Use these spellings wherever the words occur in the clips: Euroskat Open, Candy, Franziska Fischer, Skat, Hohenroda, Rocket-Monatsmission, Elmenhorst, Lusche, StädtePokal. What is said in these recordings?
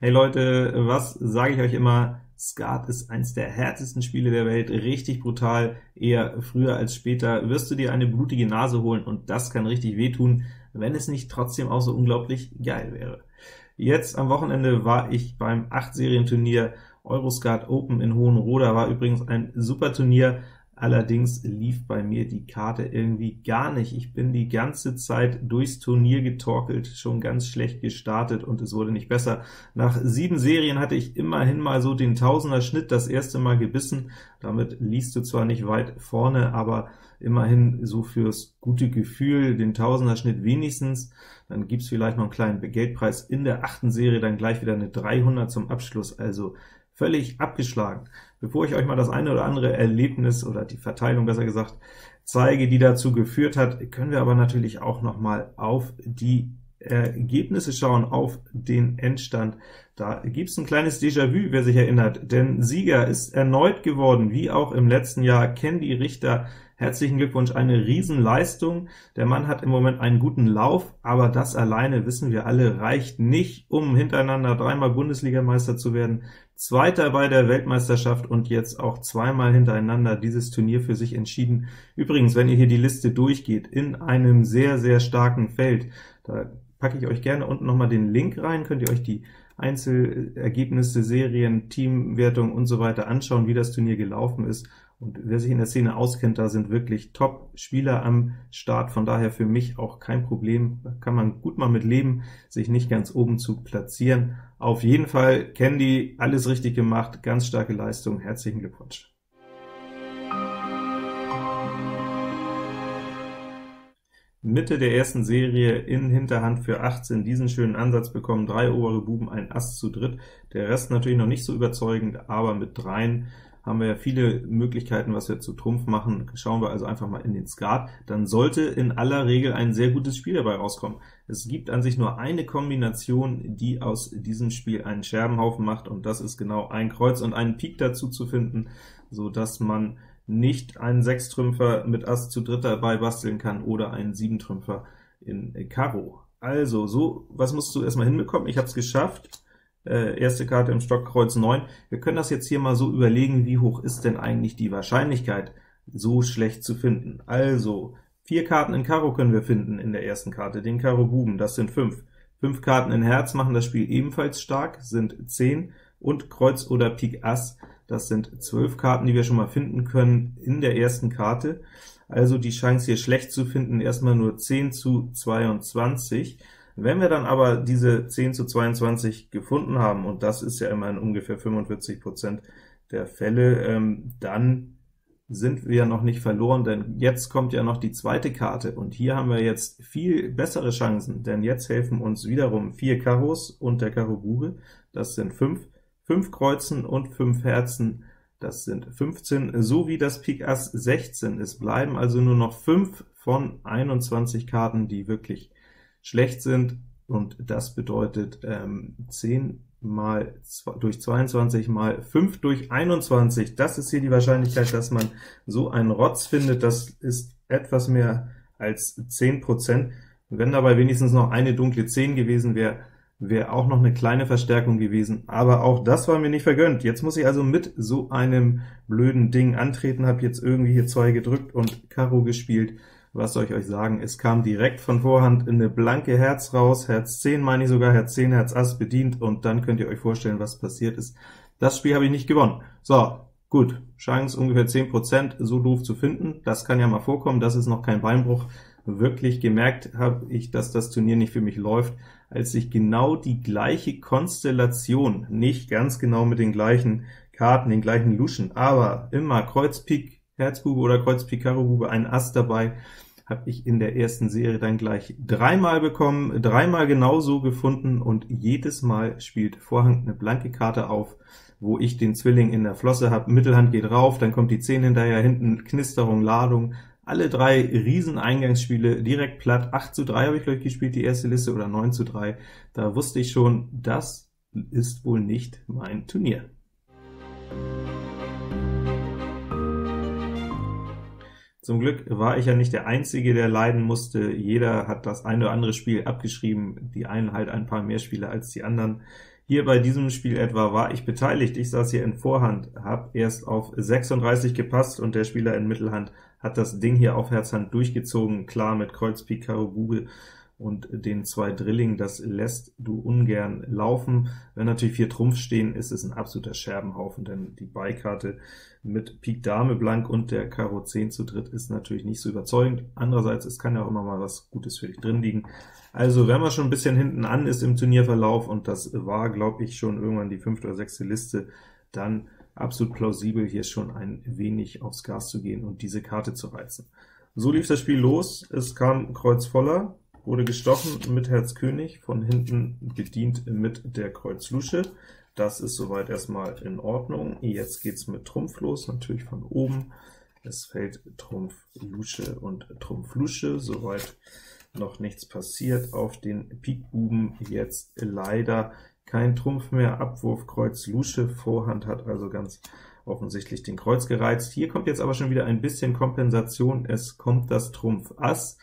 Hey Leute, was sage ich euch immer? Skat ist eins der härtesten Spiele der Welt, richtig brutal, eher früher als später wirst du dir eine blutige Nase holen, und das kann richtig wehtun, wenn es nicht trotzdem auch so unglaublich geil wäre. Jetzt am Wochenende war ich beim 8-Serien-Turnier Euroskat Open in Hohenroda, war übrigens ein super Turnier, allerdings lief bei mir die Karte irgendwie gar nicht. Ich bin die ganze Zeit durchs Turnier getorkelt, schon ganz schlecht gestartet, und es wurde nicht besser. Nach 7 Serien hatte ich immerhin mal so den 1000er-Schnitt das erste Mal gebissen. Damit liegst du zwar nicht weit vorne, aber immerhin so fürs gute Gefühl den 1000er-Schnitt wenigstens. Dann gibt's vielleicht noch einen kleinen Geldpreis in der 8. Serie, dann gleich wieder eine 300 zum Abschluss, also völlig abgeschlagen. Bevor ich euch mal das eine oder andere Erlebnis, oder die Verteilung besser gesagt, zeige, die dazu geführt hat, können wir aber natürlich auch noch mal auf die Ergebnisse schauen, auf den Endstand. Da gibt's ein kleines Déjà-vu, wer sich erinnert, denn Sieger ist erneut geworden, wie auch im letzten Jahr, Candy. Herzlichen Glückwunsch, eine Riesenleistung. Der Mann hat im Moment einen guten Lauf, aber das alleine, wissen wir alle, reicht nicht, um hintereinander dreimal Bundesligameister zu werden, Zweiter bei der Weltmeisterschaft und jetzt auch zweimal hintereinander dieses Turnier für sich entschieden. Übrigens, wenn ihr hier die Liste durchgeht, in einem sehr, sehr starken Feld, da packe ich euch gerne unten nochmal den Link rein, könnt ihr euch die Einzelergebnisse, Serien, Teamwertung und so weiter anschauen, wie das Turnier gelaufen ist. Und wer sich in der Szene auskennt, da sind wirklich Top-Spieler am Start, von daher für mich auch kein Problem, da kann man gut mal mit leben, sich nicht ganz oben zu platzieren. Auf jeden Fall, Candy, alles richtig gemacht, ganz starke Leistung, herzlichen Glückwunsch. Mitte der ersten Serie in Hinterhand für 18 diesen schönen Ansatz bekommen, 3 obere Buben, ein Ass zu dritt, der Rest natürlich noch nicht so überzeugend, aber mit 3 haben wir ja viele Möglichkeiten, was wir zu Trumpf machen. Schauen wir also einfach mal in den Skat, dann sollte in aller Regel ein sehr gutes Spiel dabei rauskommen. Es gibt an sich nur eine Kombination, die aus diesem Spiel einen Scherbenhaufen macht, und das ist genau ein Kreuz und einen Pik dazu zu finden, so dass man nicht einen Sechstrümpfer mit Ass zu dritt dabei basteln kann oder einen Siebentrümpfer in Karo. Also, so was musst du erstmal hinbekommen? Ich habe es geschafft. Erste Karte im Stock, Kreuz 9. Wir können das jetzt hier mal so überlegen, wie hoch ist denn eigentlich die Wahrscheinlichkeit, so schlecht zu finden. Also, 4 Karten in Karo können wir finden in der ersten Karte, den Karo Buben, das sind 5. 5 Karten in Herz machen das Spiel ebenfalls stark, sind 10, und Kreuz oder Pik Ass, das sind 12 Karten, die wir schon mal finden können in der ersten Karte. Also die Chance hier schlecht zu finden erstmal nur 10 zu 22. Wenn wir dann aber diese 10 zu 22 gefunden haben, und das ist ja immerhin ungefähr 45% der Fälle, dann sind wir ja noch nicht verloren, denn jetzt kommt ja noch die zweite Karte, und hier haben wir jetzt viel bessere Chancen, denn jetzt helfen uns wiederum 4 Karos und der Karo Bube, das sind 5, 5 Kreuzen und 5 Herzen, das sind 15, sowie das Pik Ass 16. Es bleiben also nur noch 5 von 21 Karten, die wirklich schlecht sind, und das bedeutet 10 mal durch 22 mal 5 durch 21. Das ist hier die Wahrscheinlichkeit, dass man so einen Rotz findet. Das ist etwas mehr als 10%. Wenn dabei wenigstens noch eine dunkle 10 gewesen wäre, wäre auch noch eine kleine Verstärkung gewesen, aber auch das war mir nicht vergönnt. Jetzt muss ich also mit so einem blöden Ding antreten, habe jetzt irgendwie hier 2 gedrückt und Karo gespielt. Was soll ich euch sagen? Es kam direkt von Vorhand in eine blanke Herz raus, Herz 10 meine ich sogar, Herz 10, Herz Ass bedient, und dann könnt ihr euch vorstellen, was passiert ist. Das Spiel habe ich nicht gewonnen. So, gut, Chance ungefähr 10%, so doof zu finden, das kann ja mal vorkommen, das ist noch kein Beinbruch. Wirklich gemerkt habe ich, dass das Turnier nicht für mich läuft, als ich genau die gleiche Konstellation, nicht ganz genau mit den gleichen Karten, den gleichen Luschen, aber immer Kreuz, Pik, Herzbube oder Kreuz, Pik, Karo Bube, ein Ass dabei, habe ich in der ersten Serie dann gleich 3-mal bekommen, 3-mal genauso gefunden, und jedes Mal spielt Vorhand eine blanke Karte auf, wo ich den Zwilling in der Flosse habe, Mittelhand geht rauf, dann kommt die 10 hinterher, hinten Knisterung, Ladung, alle 3 Riesen-Eingangsspiele direkt platt. 8 zu 3 habe ich, glaube ich, gespielt, die erste Liste, oder 9 zu 3. Da wusste ich schon, das ist wohl nicht mein Turnier. Zum Glück war ich ja nicht der Einzige, der leiden musste. Jeder hat das ein oder andere Spiel abgeschrieben, die einen halt ein paar mehr Spiele als die anderen. Hier bei diesem Spiel etwa war ich beteiligt. Ich saß hier in Vorhand, habe erst auf 36 gepasst und der Spieler in Mittelhand hat das Ding hier auf Herzhand durchgezogen, klar mit Kreuz, Pik, Karo, Bube und den 2 Drillingen. Das lässt du ungern laufen. Wenn natürlich 4 Trumpf stehen, ist es ein absoluter Scherbenhaufen, denn die Beikarte mit Pik Dame blank und der Karo 10 zu dritt ist natürlich nicht so überzeugend. Andererseits, es kann ja auch immer mal was Gutes für dich drin liegen. Also wenn man schon ein bisschen hinten an ist im Turnierverlauf, und das war, glaube ich, schon irgendwann die 5. oder 6. Liste, dann absolut plausibel, hier schon ein wenig aufs Gas zu gehen und diese Karte zu reizen. So lief das Spiel los. Es kam Kreuz voller, wurde gestochen mit Herz König, von hinten bedient mit der Kreuz Lusche. Das ist soweit erstmal in Ordnung. Jetzt geht's mit Trumpf los, natürlich von oben. Es fällt Trumpf Lusche und Trumpf Lusche, soweit noch nichts passiert. Auf den Pikbuben jetzt leider kein Trumpf mehr. Abwurf Kreuz Lusche, Vorhand hat also ganz offensichtlich den Kreuz gereizt. Hier kommt jetzt aber schon wieder ein bisschen Kompensation. Es kommt das Trumpf Ass.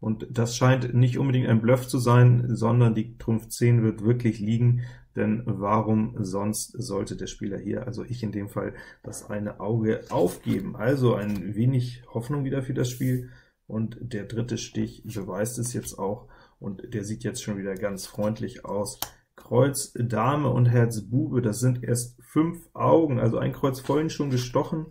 Und das scheint nicht unbedingt ein Bluff zu sein, sondern die Trumpf 10 wird wirklich liegen, denn warum sonst sollte der Spieler hier, also ich in dem Fall, das eine Auge aufgeben? Also ein wenig Hoffnung wieder für das Spiel, und der dritte Stich beweist es jetzt auch, und der sieht jetzt schon wieder ganz freundlich aus. Kreuz, Dame und Herz, Bube, das sind erst 5 Augen, also ein Kreuz vorhin schon gestochen,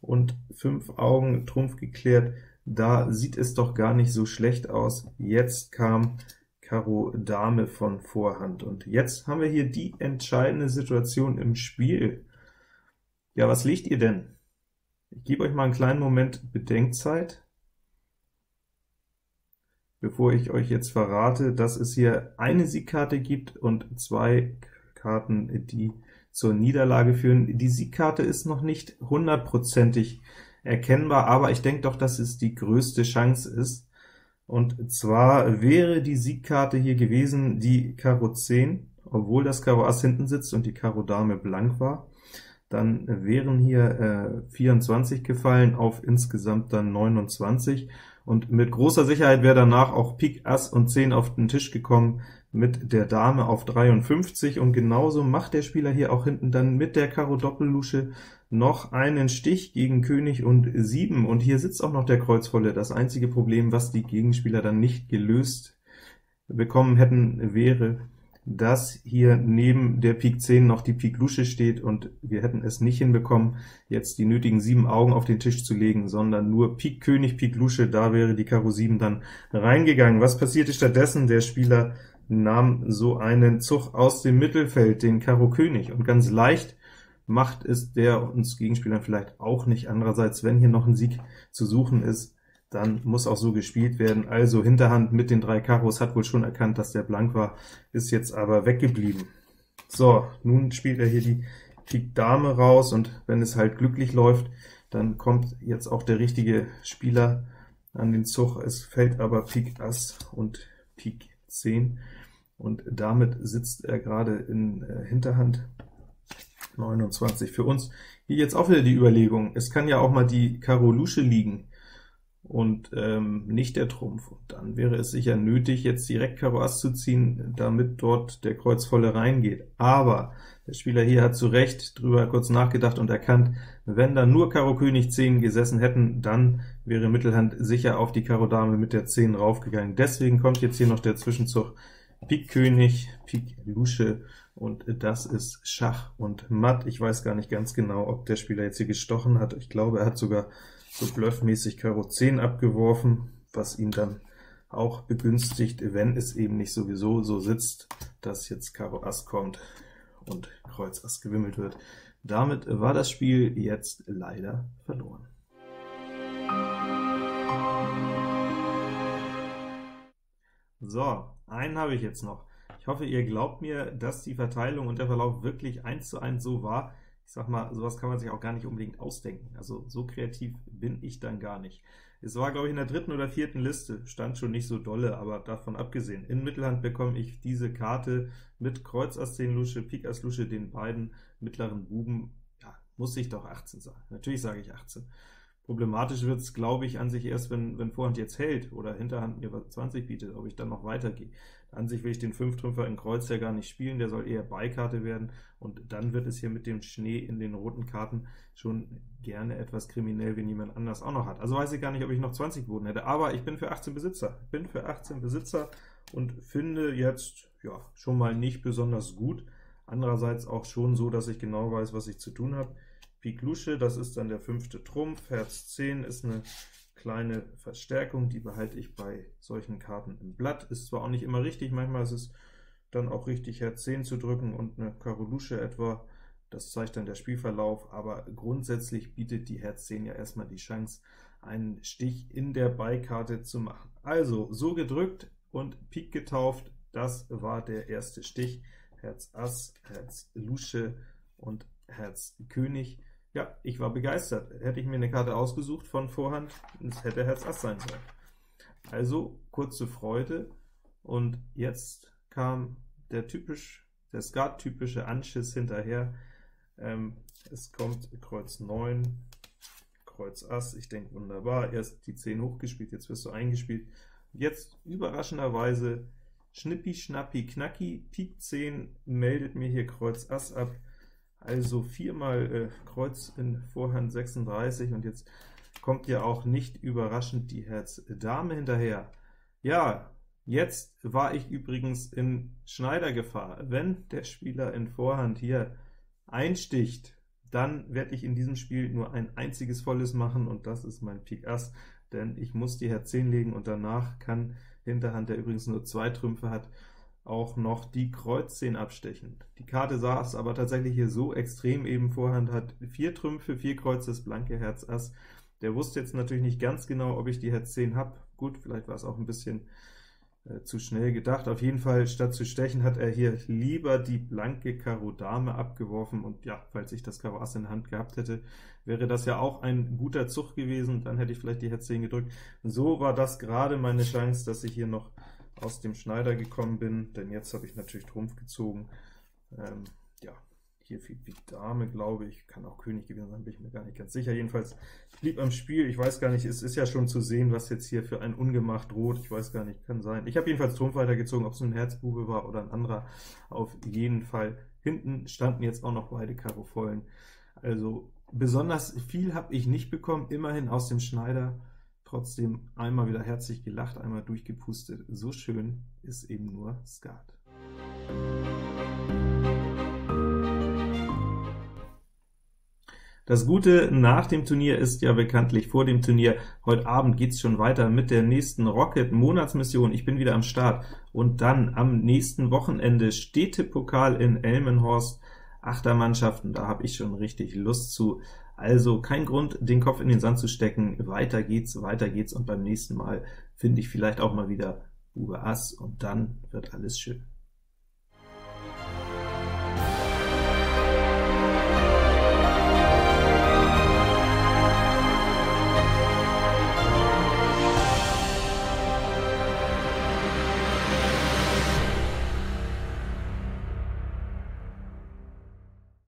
und 5 Augen Trumpf geklärt. Da sieht es doch gar nicht so schlecht aus. Jetzt kam Karo Dame von Vorhand, und jetzt haben wir hier die entscheidende Situation im Spiel. Ja, was legt ihr denn? Ich gebe euch mal einen kleinen Moment Bedenkzeit, bevor ich euch jetzt verrate, dass es hier eine Siegkarte gibt und 2 Karten, die zur Niederlage führen. Die Siegkarte ist noch nicht hundertprozentig erkennbar, aber ich denke doch, dass es die größte Chance ist. Und zwar wäre die Siegkarte hier gewesen die Karo 10, obwohl das Karo Ass hinten sitzt und die Karo Dame blank war. Dann wären hier 24 gefallen auf insgesamt dann 29, und mit großer Sicherheit wäre danach auch Pik, Ass und 10 auf den Tisch gekommen mit der Dame auf 53, und genauso macht der Spieler hier auch hinten dann mit der Karo Doppellusche noch einen Stich gegen König und 7, und hier sitzt auch noch der Kreuzvolle. Das einzige Problem, was die Gegenspieler dann nicht gelöst bekommen hätten, wäre, dass hier neben der Pik 10 noch die Pik Lusche steht, und wir hätten es nicht hinbekommen, jetzt die nötigen 7 Augen auf den Tisch zu legen, sondern nur Pik König, Pik Lusche, da wäre die Karo 7 dann reingegangen. Was passierte stattdessen? Der Spieler nahm so einen Zug aus dem Mittelfeld, den Karo König, und ganz leicht macht es der uns Gegenspielern vielleicht auch nicht. Andererseits, wenn hier noch ein Sieg zu suchen ist, dann muss auch so gespielt werden. Also Hinterhand mit den 3 Karos hat wohl schon erkannt, dass der blank war, ist jetzt aber weggeblieben. So, nun spielt er hier die Pik Dame raus, und wenn es halt glücklich läuft, dann kommt jetzt auch der richtige Spieler an den Zug. Es fällt aber Pik Ass und Pik 10, und damit sitzt er gerade in Hinterhand 29. Für uns hier jetzt auch wieder die Überlegung, es kann ja auch mal die Karo Lusche liegen und nicht der Trumpf, und dann wäre es sicher nötig, jetzt direkt Karo Ass zu ziehen, damit dort der Kreuzvolle reingeht. Aber der Spieler hier hat zu Recht drüber kurz nachgedacht und erkannt, wenn da nur Karo König 10 gesessen hätten, dann wäre Mittelhand sicher auf die Karo Dame mit der 10 raufgegangen. Deswegen kommt jetzt hier noch der Zwischenzug Pik König, Pik Lusche, und das ist Schach und Matt. Ich weiß gar nicht ganz genau, ob der Spieler jetzt hier gestochen hat. Ich glaube, er hat sogar so bluffmäßig Karo 10 abgeworfen, was ihn dann auch begünstigt, wenn es eben nicht sowieso so sitzt, dass jetzt Karo Ass kommt und Kreuz Ass gewimmelt wird. Damit war das Spiel jetzt leider verloren. So, einen habe ich jetzt noch. Ich hoffe, ihr glaubt mir, dass die Verteilung und der Verlauf wirklich 1:1 so war. Ich sag mal, sowas kann man sich auch gar nicht unbedingt ausdenken. Also so kreativ bin ich dann gar nicht. Es war, glaube ich, in der 3. oder 4. Liste, stand schon nicht so dolle, aber davon abgesehen, in Mittelhand bekomme ich diese Karte mit Kreuz Ass 10 Lusche, Pik Ass Lusche, den beiden mittleren Buben. Ja, muss ich doch 18 sagen. Natürlich sage ich 18. Problematisch wird es, glaube ich, an sich erst, wenn Vorhand jetzt hält oder Hinterhand mir 20 bietet, ob ich dann noch weitergehe. An sich will ich den 5-Trümpfer in Kreuz ja gar nicht spielen, der soll eher Beikarte werden, und dann wird es hier mit dem Schnee in den roten Karten schon gerne etwas kriminell, wenn jemand anders auch noch hat. Also weiß ich gar nicht, ob ich noch 20 geboten hätte, aber ich bin für 18 Besitzer. Ich bin für 18 Besitzer und finde jetzt ja schon mal nicht besonders gut. Andererseits auch schon so, dass ich genau weiß, was ich zu tun habe. Pik Lusche, das ist dann der 5. Trumpf, Herz 10 ist eine kleine Verstärkung, die behalte ich bei solchen Karten im Blatt. Ist zwar auch nicht immer richtig, manchmal ist es dann auch richtig, Herz 10 zu drücken und eine Karo Lusche etwa, das zeigt dann der Spielverlauf, aber grundsätzlich bietet die Herz 10 ja erstmal die Chance, einen Stich in der Beikarte zu machen. Also, so gedrückt und Pik getauft, das war der erste Stich, Herz Ass, Herz Lusche und Herz König. Ja, ich war begeistert. Hätte ich mir eine Karte ausgesucht von Vorhand, es hätte Herz Ass sein sollen. Also kurze Freude, und jetzt kam der Skat-typische Anschiss hinterher. Es kommt Kreuz 9, Kreuz Ass, ich denke wunderbar, erst die 10 hochgespielt, jetzt wirst du eingespielt. Jetzt überraschenderweise Schnippi, Schnappi, Knacki, Pik 10 meldet mir hier Kreuz Ass ab. Also viermal Kreuz in Vorhand 36, und jetzt kommt ja auch nicht überraschend die Herz Dame hinterher. Ja, jetzt war ich übrigens in Schneidergefahr. Wenn der Spieler in Vorhand hier einsticht, dann werde ich in diesem Spiel nur ein einziges volles machen, und das ist mein Pik Ass, denn ich muss die Herz 10 legen, und danach kann Hinterhand, der übrigens nur 2 Trümpfe hat, auch noch die Kreuz 10 abstechen. Die Karte saß aber tatsächlich hier so extrem, eben Vorhand hat 4 Trümpfe, 4 Kreuz, das blanke Herz Ass. Der wusste jetzt natürlich nicht ganz genau, ob ich die Herz 10 habe. Gut, vielleicht war es auch ein bisschen zu schnell gedacht. Auf jeden Fall, statt zu stechen, hat er hier lieber die blanke Karo Dame abgeworfen, und ja, falls ich das Karo Ass in der Hand gehabt hätte, wäre das ja auch ein guter Zug gewesen, dann hätte ich vielleicht die Herz 10 gedrückt. So war das gerade meine Chance, dass ich hier noch aus dem Schneider gekommen bin, denn jetzt habe ich natürlich Trumpf gezogen. Ja, hier fiel die Dame, glaube ich, kann auch König gewesen sein, bin ich mir gar nicht ganz sicher. Jedenfalls, ich blieb am Spiel, ich weiß gar nicht, es ist ja schon zu sehen, was jetzt hier für ein Ungemacht droht, ich weiß gar nicht, kann sein. Ich habe jedenfalls Trumpf weitergezogen, ob es nun ein Herzbube war oder ein anderer, auf jeden Fall. Hinten standen jetzt auch noch beide Karo vollen. Also besonders viel habe ich nicht bekommen, immerhin aus dem Schneider. Trotzdem einmal wieder herzlich gelacht, einmal durchgepustet. So schön ist eben nur Skat. Das Gute nach dem Turnier ist ja bekanntlich vor dem Turnier. Heute Abend geht's schon weiter mit der nächsten Rocket-Monatsmission. Ich bin wieder am Start. Und dann am nächsten Wochenende StädtePokal in Elmenhorst, Achtermannschaften. Da habe ich schon richtig Lust zu. Also kein Grund, den Kopf in den Sand zu stecken, weiter geht's, und beim nächsten Mal finde ich vielleicht auch mal wieder Bube Ass, und dann wird alles schön.